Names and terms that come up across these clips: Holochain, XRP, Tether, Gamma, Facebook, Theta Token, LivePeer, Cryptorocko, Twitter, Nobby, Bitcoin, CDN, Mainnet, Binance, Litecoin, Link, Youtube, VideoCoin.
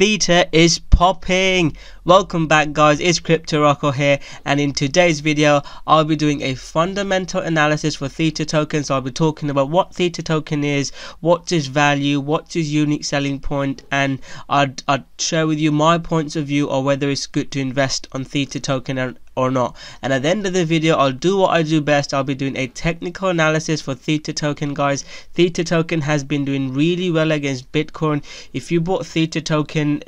Theta is popping. Welcome back, guys. It's Cryptorocko here, and in today's video I'll be doing a fundamental analysis for Theta token. So I'll be talking about what Theta token is, what's its value, what's its unique selling point, and I'd share with you my points of view or whether it's good to invest on Theta token or not. And at the end of the video, I'll do what I do best. I'll be doing a technical analysis for Theta token, guys. Theta token has been doing really well against Bitcoin. If you bought Theta token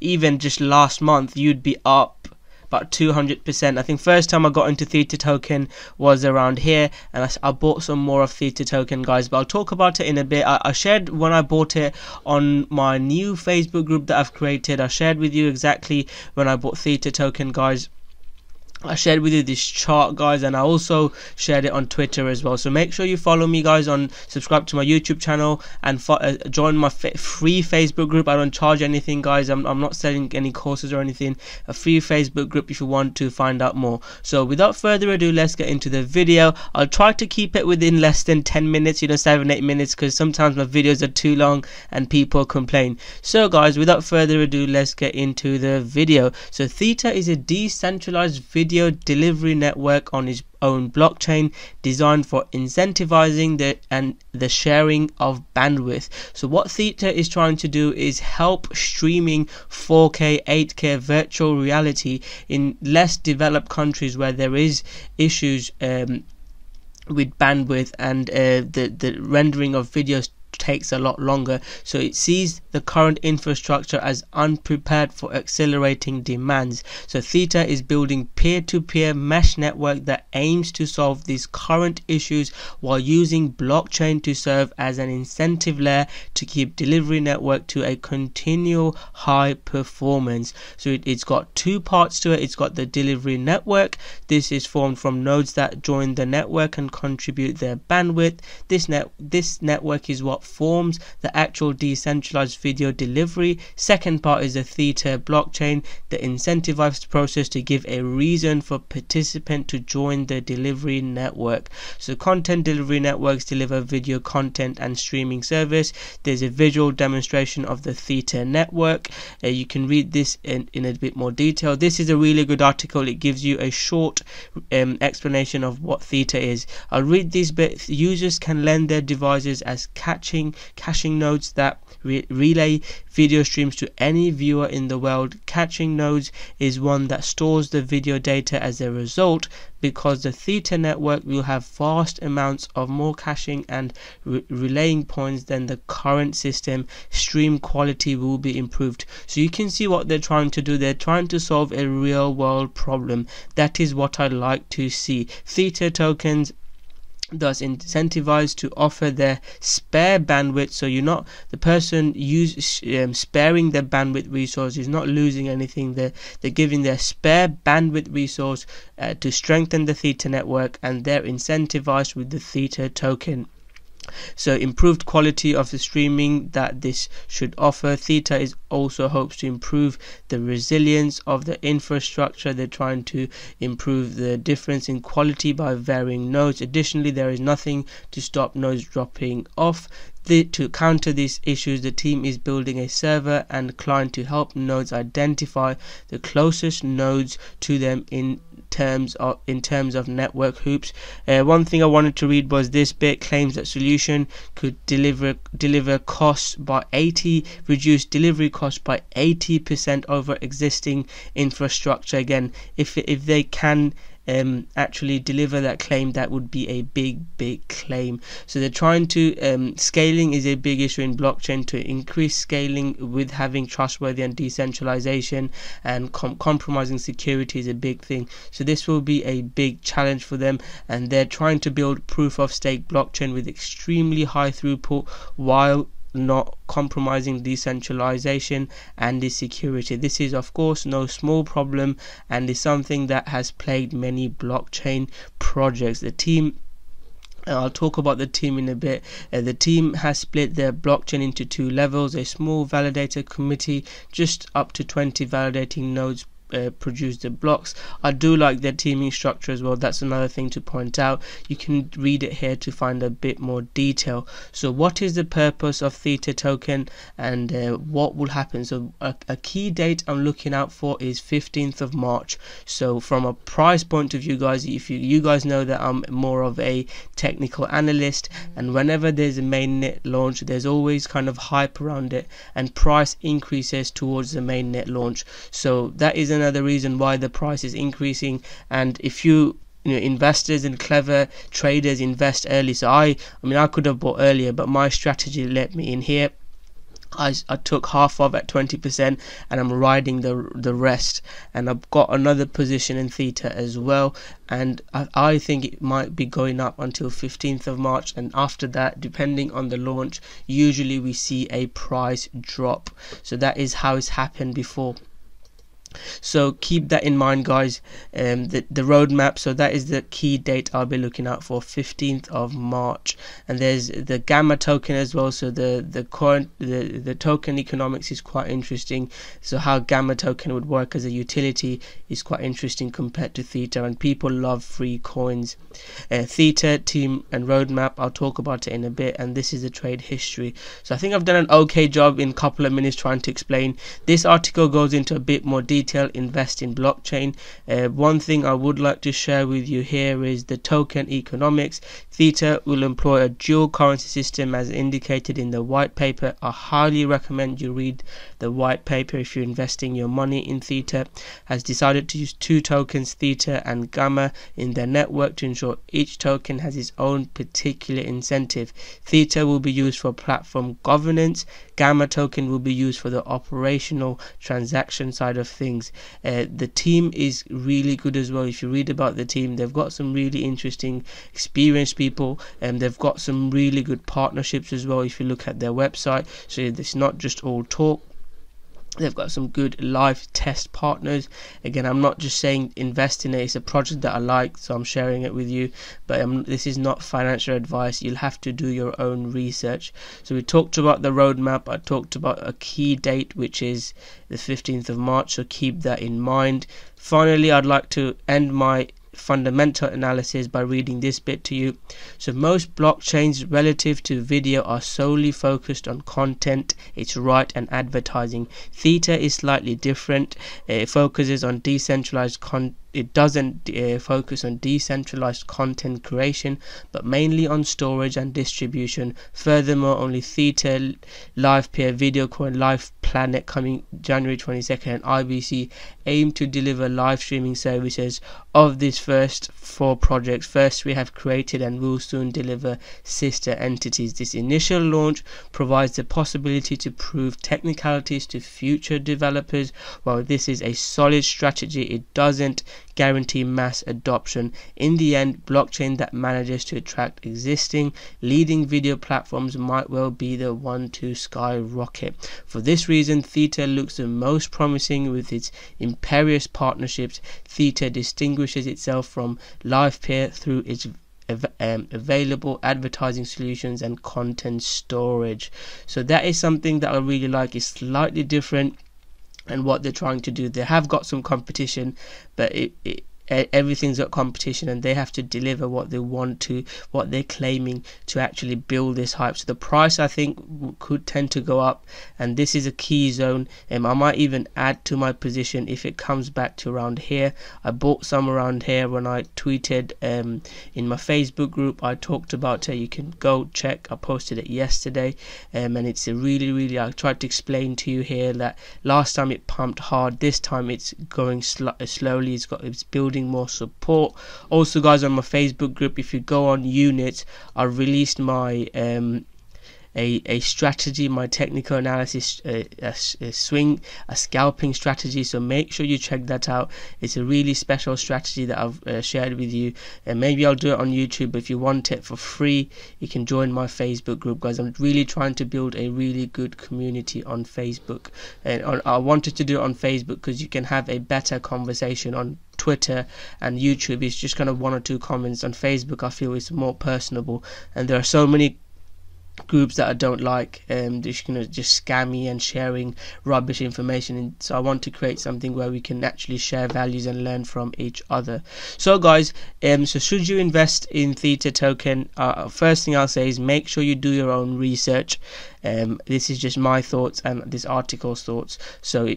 even just last month, you'd be up about 200%. I think first time I got into Theta token was around here, and I bought some more of Theta token, guys, but I'll talk about it in a bit. I shared when I bought it on my new Facebook group that I've created. I shared with you exactly when I bought Theta token, guys. I shared with you this chart, guys, and I also shared it on Twitter as well. So make sure you follow me, guys, on, subscribe to my YouTube channel, and join my free Facebook group. I don't charge anything, guys. I'm not selling any courses or anything. A free Facebook group if you want to find out more. So without further ado, let's get into the video. I'll try to keep it within less than 10 minutes, you know, 7-8 minutes, because sometimes my videos are too long and people complain. So guys, without further ado, let's get into the video. So Theta is a decentralized video delivery network on its own blockchain, designed for incentivizing the sharing of bandwidth. So what Theta is trying to do is help streaming 4K, 8K virtual reality in less developed countries where there is issues with bandwidth, and the rendering of videos takes a lot longer. So it sees the current infrastructure as unprepared for accelerating demands. So Theta is building peer-to-peer mesh network that aims to solve these current issues while using blockchain to serve as an incentive layer to keep delivery network to a continual high performance. So it's got two parts to it. It's got the delivery network. This is formed from nodes that join the network and contribute their bandwidth. This network is what forms the actual decentralized video delivery. Second part is the Theta blockchain, the incentivized process to give a reason for participant to join the delivery network. So content delivery networks deliver video content and streaming service. There's a visual demonstration of the Theta network. You can read this in a bit more detail. This is a really good article. It gives you a short explanation of what Theta is. I'll read these bits. Users can lend their devices as caching nodes that relay video streams to any viewer in the world. Caching nodes is one that stores the video data. As a result, because the Theta network will have vast amounts of more caching and relaying points than the current system, stream quality will be improved. So you can see what they're trying to do. They're trying to solve a real world problem. That is what I like to see. Theta tokens thus incentivized to offer their spare bandwidth, so you're not the person sparing their bandwidth resource is not losing anything. They're giving their spare bandwidth resource to strengthen the Theta network, and they're incentivized with the Theta token. So improved quality of the streaming that this should offer. Theta is also hopes to improve the resilience of the infrastructure. They're trying to improve the difference in quality by varying nodes. Additionally, there is nothing to stop nodes dropping off. To counter these issues, the team is building a server and client to help nodes identify the closest nodes to them in terms of network hoops. One thing I wanted to read was this bit. Claims that solution could deliver costs by reduce delivery costs by 80% over existing infrastructure. Again, if they can actually deliver that claim, that would be a big claim. So they're trying to scaling is a big issue in blockchain. To increase scaling with having trustworthy and decentralization, and compromising security is a big thing. So this will be a big challenge for them, and they're trying to build proof of stake blockchain with extremely high throughput while not compromising decentralization and the security. This is of course no small problem, and is something that has plagued many blockchain projects. The team, I'll talk about the team in a bit. The team has split their blockchain into two levels: a small validator committee, just up to 20 validating nodes produce the blocks. I do like their teaming structure as well. That's another thing to point out. You can read it here to find a bit more detail. So what is the purpose of Theta token, and what will happen? So a key date I'm looking out for is 15th of March. So from a price point of view, guys, if you guys know that I'm more of a technical analyst, and whenever there's a mainnet launch, there's always kind of hype around it and price increases towards the mainnet launch. So that is another reason why the price is increasing. And if you know, investors and clever traders invest early, so I mean I could have bought earlier, but my strategy let me in here. I took half of at 20% and I'm riding the rest, and I've got another position in Theta as well, and I think it might be going up until 15th of March, and after that, depending on the launch, usually we see a price drop. So that is how it's happened before. So keep that in mind, guys. The roadmap, so that is the key date I'll be looking out for, 15th of March. And there's the Gamma token as well. So the token economics is quite interesting. So how Gamma token would work as a utility is quite interesting compared to Theta, and people love free coins. Theta team and roadmap, I'll talk about it in a bit. And this is the trade history. So I think I've done an okay job in a couple of minutes trying to explain. This article goes into a bit more detail. Invest in blockchain. One thing I would like to share with you here is the token economics. Theta will employ a dual currency system as indicated in the white paper. I highly recommend you read the white paper if you're investing your money in Theta. Has decided to use two tokens, Theta and Gamma, in their network to ensure each token has its own particular incentive. Theta will be used for platform governance. Gamma token will be used for the operational transaction side of things. The team is really good as well. If you read about the team, they've got some really interesting experienced people, and they've got some really good partnerships as well if you look at their website. So it's not just all talk. They've got some good live test partners. Again, I'm not just saying invest in it. It's a project that I like, so I'm sharing it with you. But this is not financial advice. You'll have to do your own research. So we talked about the roadmap. I talked about a key date, which is the 15th of March. So keep that in mind. Finally, I'd like to end my fundamental analysis by reading this bit to you. So most blockchains relative to video are solely focused on content, its right, and advertising. Theta is slightly different. It focuses on decentralized content. It doesn't focus on decentralized content creation, but mainly on storage and distribution. Furthermore, only Theta, LivePeer, VideoCoin, LivePlanet coming January 22nd, and IBC aim to deliver live streaming services. Of these first four projects, first we have created and will soon deliver sister entities. This initial launch provides the possibility to prove technicalities to future developers. While this is a solid strategy, it doesn't guarantee mass adoption. In the end, blockchain that manages to attract existing leading video platforms might well be the one to skyrocket. For this reason, Theta looks the most promising with its imperious partnerships. Theta distinguishes itself from LivePeer through its available advertising solutions and content storage. So that is something that I really like. It's slightly different. And what they're trying to do, they have got some competition, but everything's got competition, and they have to deliver what they want to, what they're claiming, to actually build this hype. So the price, I think, could tend to go up, and this is a key zone. I might even add to my position if it comes back to around here. I bought some around here when I tweeted in my Facebook group. I talked about it. You can go check. I posted it yesterday, and it's a really. I tried to explain to you here that last time it pumped hard. This time it's going slowly. It's building more support. Also, guys, on my Facebook group, if you go on units, I released my a strategy, my technical analysis, a scalping strategy. So make sure you check that out. It's a really special strategy that I've shared with you, and maybe I'll do it on YouTube. If you want it for free, you can join my Facebook group, guys. I'm really trying to build a really good community on Facebook, and I wanted to do it on Facebook because you can have a better conversation. On Twitter and YouTube is just kind of one or two comments. On Facebook, I feel it's more personable, and there are so many groups that I don't like, just just scammy and sharing rubbish information. And so I want to create something where we can actually share values and learn from each other. So guys, so should you invest in Theta Token, first thing I'll say is make sure you do your own research. This is just my thoughts and this article's thoughts. So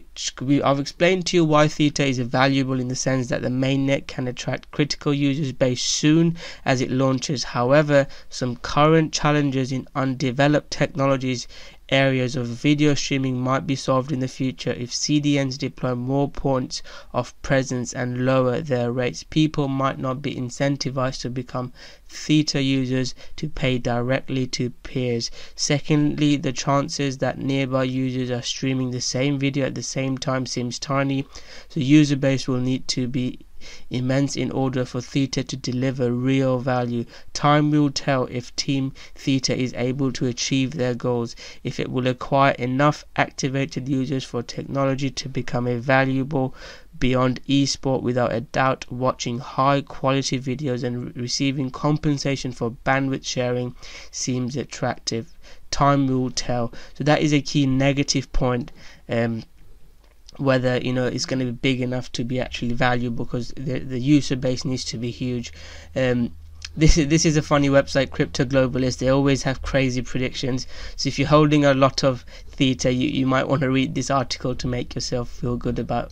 I've explained to you why Theta is valuable in the sense that the mainnet can attract critical users base soon as it launches. However, some current challenges in undeveloped technologies areas of video streaming might be solved in the future if CDNs deploy more points of presence and lower their rates. People might not be incentivized to become Theta users to pay directly to peers. Secondly, the chances that nearby users are streaming the same video at the same time seems tiny. The user base will need to be immense in order for Theta to deliver real value. Time will tell if Team Theta is able to achieve their goals, if it will acquire enough activated users for technology to become a valuable beyond esport. Without a doubt, watching high quality videos and receiving compensation for bandwidth sharing seems attractive. Time will tell. So that is a key negative point, whether it's going to be big enough to be actually valuable, because the user base needs to be huge. This is a funny website, Crypto Globalist. They always have crazy predictions. So if you're holding a lot of Theta, you might want to read this article to make yourself feel good about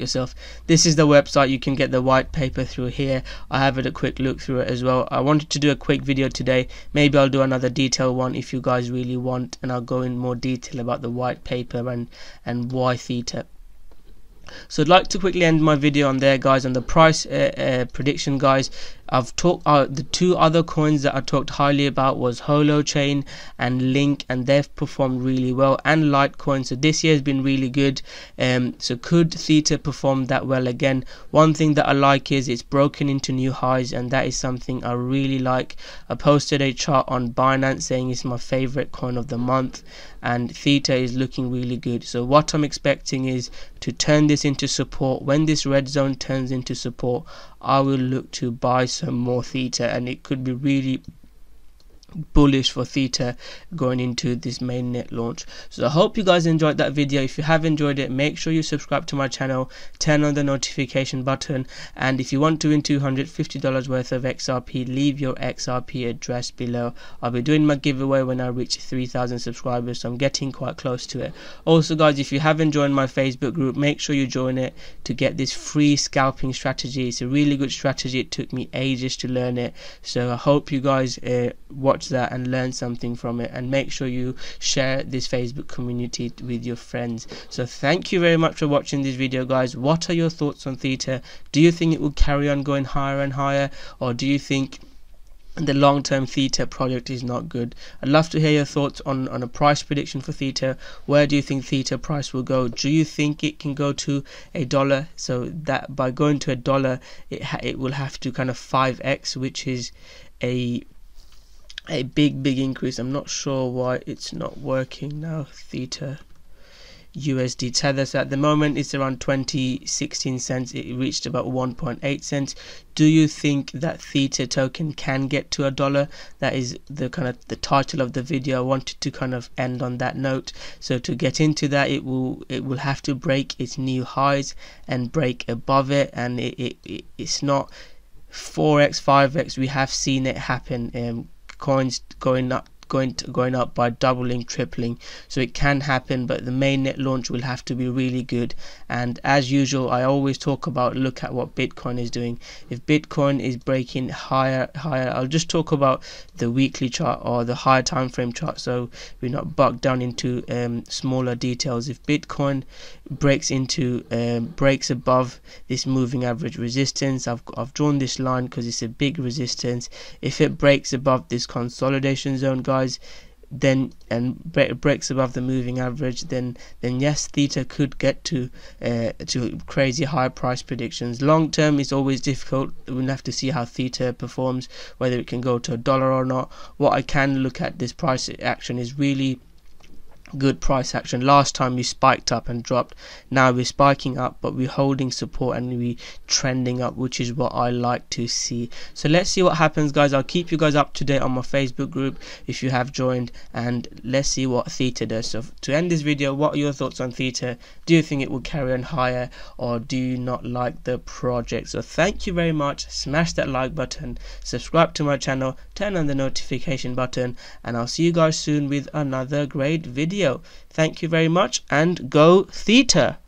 yourself. This is the website. You can get the white paper through here. I have had a quick look through it as well. I wanted to do a quick video today. Maybe I'll do another detailed one if you guys really want, and I'll go in more detail about the white paper and why Theta. So I'd like to quickly end my video on there, guys, on the price prediction, guys. I've talked the two other coins that I talked highly about was Holochain and Link, and they've performed really well, and Litecoin. So this year has been really good. So could Theta perform that well again? One thing that I like is it's broken into new highs, and that is something I really like. I posted a chart on Binance saying it's my favorite coin of the month, and Theta is looking really good. So what I'm expecting is to turn this into support. When this red zone turns into support, I will look to buy some more Theta, and it could be really bullish for Theta going into this mainnet launch. So I hope you guys enjoyed that video. If you have enjoyed it, make sure you subscribe to my channel, turn on the notification button, and if you want to win $250 worth of XRP, leave your XRP address below. I'll be doing my giveaway when I reach 3,000 subscribers, so I'm getting quite close to it. Also guys, if you haven't joined my Facebook group, make sure you join it to get this free scalping strategy. It's a really good strategy. It took me ages to learn it, so I hope you guys watch that and learn something from it, and make sure you share this Facebook community with your friends. So thank you very much for watching this video, guys. What are your thoughts on Theta? Do you think it will carry on going higher and higher, or do you think the long-term Theta project is not good? I'd love to hear your thoughts on a price prediction for Theta. Where do you think Theta price will go? Do you think it can go to $1? So that by going to $1, it will have to kind of 5x, which is a big increase. I'm not sure why it's not working now. Theta USD Tether. So at the moment it's around 16 cents. It reached about 1.8 cents. Do you think that Theta token can get to $1? That is the kind of the title of the video. I wanted to kind of end on that note. So to get into that, it will have to break its new highs and break above it, and it's not 4x 5x. We have seen it happen. Coins going up by doubling, tripling. So it can happen, but the mainnet launch will have to be really good. And as usual, I always talk about look at what Bitcoin is doing. If Bitcoin is breaking higher, I'll just talk about the weekly chart or the higher time frame chart, so we're not bogged down into smaller details. If Bitcoin breaks above this moving average resistance, I've drawn this line because it's a big resistance. If it breaks above this consolidation zone, guys, then and breaks above the moving average, then yes, Theta could get to crazy high price predictions. Long term is always difficult. We'll have to see how Theta performs, whether it can go to $1 or not. What I can look at this price action is really good price action. Last time we spiked up and dropped, now we're spiking up but we're holding support and we trending up, which is what I like to see. So let's see what happens, guys. I'll keep you guys up to date on my Facebook group if you have joined, and let's see what Theta does. So to end this video, what are your thoughts on Theta? Do you think it will carry on higher, or do you not like the project? So thank you very much. Smash that like button, subscribe to my channel, turn on the notification button, and I'll see you guys soon with another great video. Thank you very much, and go Theta!